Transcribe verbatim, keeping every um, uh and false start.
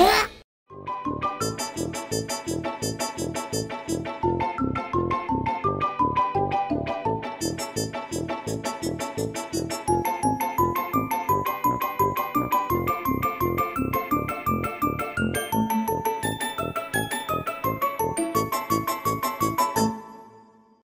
Oh!